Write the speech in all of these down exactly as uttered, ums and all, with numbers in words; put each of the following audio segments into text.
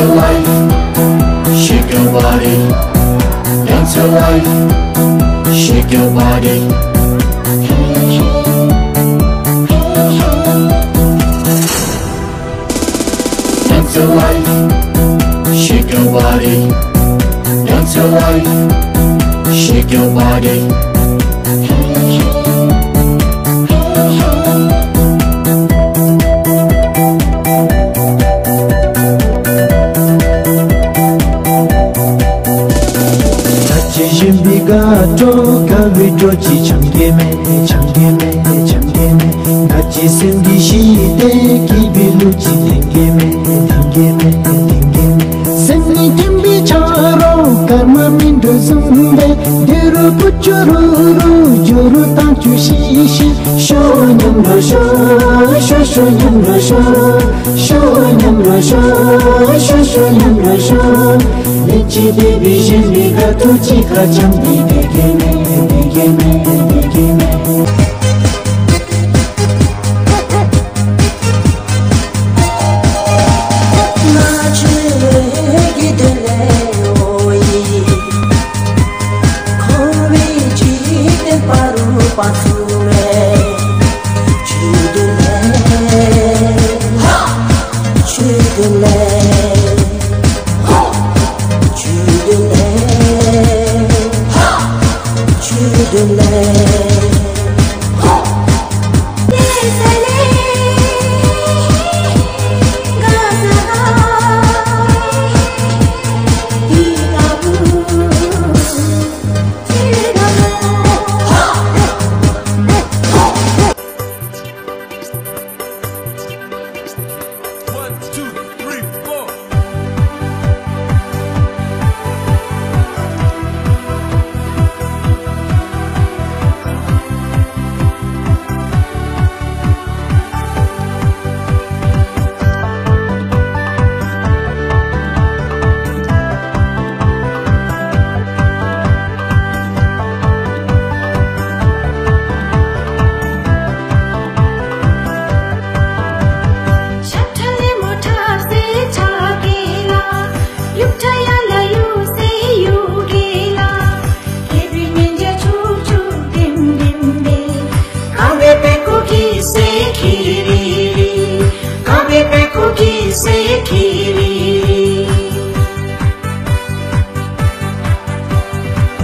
to life, shake your body. Young to life, shake your body. Young to life, shake your body. Young to life, shake your body. Gato kavito chi changeme changeme changeme nachi sendi shite kibilu chi tengeme tengeme tengeme senni dembi charo karma mindo zumbe dero kuchuru juru tanchu shishi sho nyamro sho sho sho nyamro sho sho nyamro sho sho sho nyamro sho Nichi debi jimbi gato chika chambi degeme degeme degeme.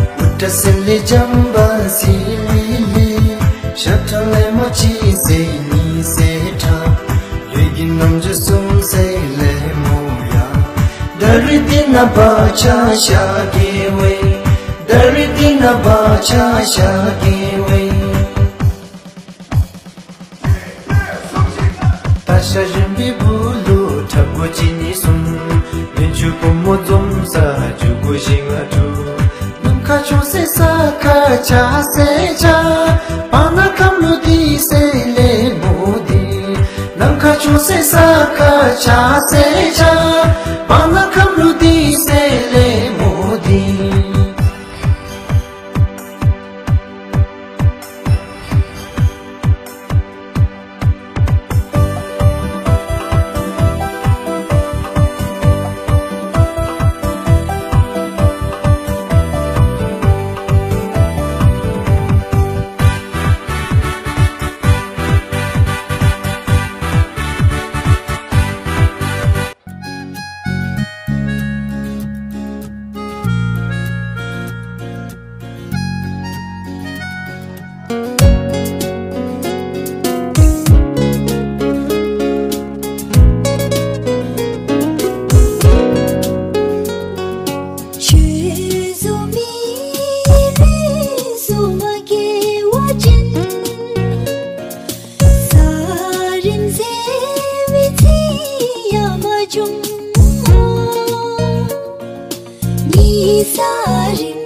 Hãy subscribe